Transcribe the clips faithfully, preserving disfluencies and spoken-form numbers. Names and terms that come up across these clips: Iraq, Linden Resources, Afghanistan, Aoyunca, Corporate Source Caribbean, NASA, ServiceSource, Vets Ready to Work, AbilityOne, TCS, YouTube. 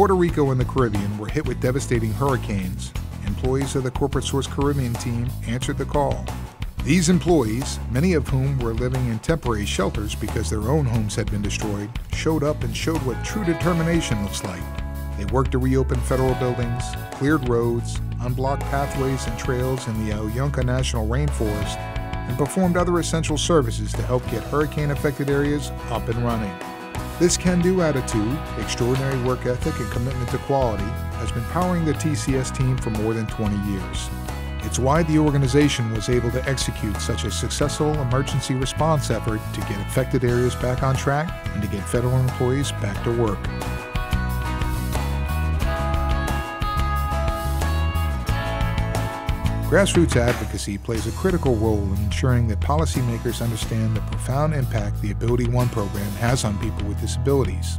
Puerto Rico and the Caribbean were hit with devastating hurricanes, employees of the Corporate Source Caribbean team answered the call. These employees, many of whom were living in temporary shelters because their own homes had been destroyed, showed up and showed what true determination looks like. They worked to reopen federal buildings, cleared roads, unblocked pathways and trails in the Aoyunca National Rainforest, and performed other essential services to help get hurricane-affected areas up and running. This can-do attitude, extraordinary work ethic, and commitment to quality has been powering the T C S team for more than twenty years. It's why the organization was able to execute such a successful emergency response effort to get affected areas back on track and to get federal employees back to work. Grassroots advocacy plays a critical role in ensuring that policymakers understand the profound impact the AbilityOne program has on people with disabilities.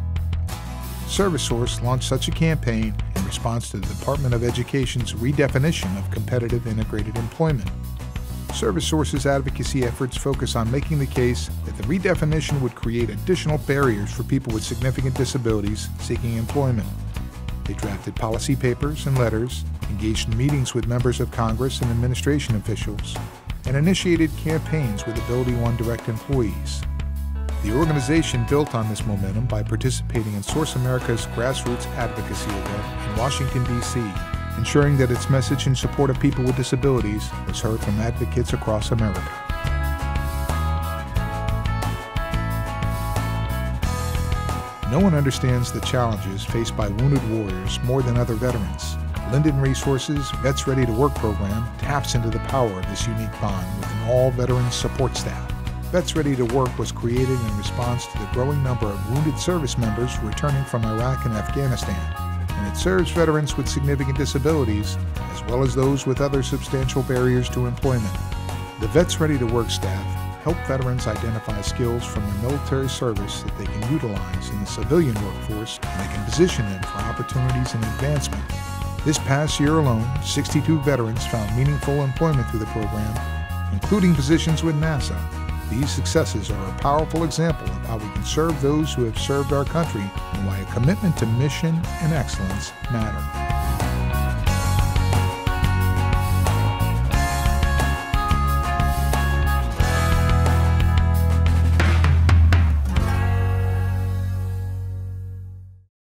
ServiceSource launched such a campaign in response to the Department of Education's redefinition of competitive integrated employment. ServiceSource's advocacy efforts focus on making the case that the redefinition would create additional barriers for people with significant disabilities seeking employment. They drafted policy papers and letters, engaged in meetings with members of Congress and administration officials, and initiated campaigns with AbilityOne direct employees. The organization built on this momentum by participating in Source America's grassroots advocacy event in Washington, D C, ensuring that its message in support of people with disabilities was heard from advocates across America. No one understands the challenges faced by wounded warriors more than other veterans. Linden Resources' Vets Ready to Work program taps into the power of this unique bond with an all-veteran support staff. Vets Ready to Work was created in response to the growing number of wounded service members returning from Iraq and Afghanistan, and it serves veterans with significant disabilities as well as those with other substantial barriers to employment. The Vets Ready to Work staff help veterans identify skills from their military service that they can utilize in the civilian workforce, and they can position them for opportunities and advancement. This past year alone, sixty-two veterans found meaningful employment through the program, including positions with NASA. These successes are a powerful example of how we can serve those who have served our country and why a commitment to mission and excellence matter.